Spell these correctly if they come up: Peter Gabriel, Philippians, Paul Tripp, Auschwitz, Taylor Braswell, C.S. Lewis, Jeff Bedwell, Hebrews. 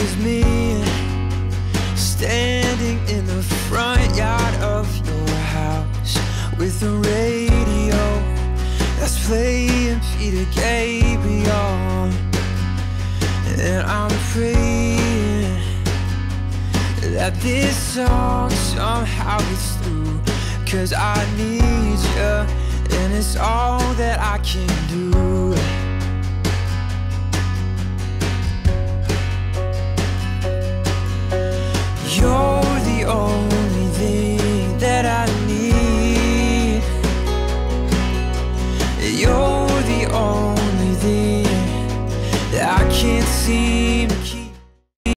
is me standing in the front yard of your house with a radio that's playing Peter Gabriel, and I'm praying that this song somehow gets through, 'cause I need you and it's all that I can do.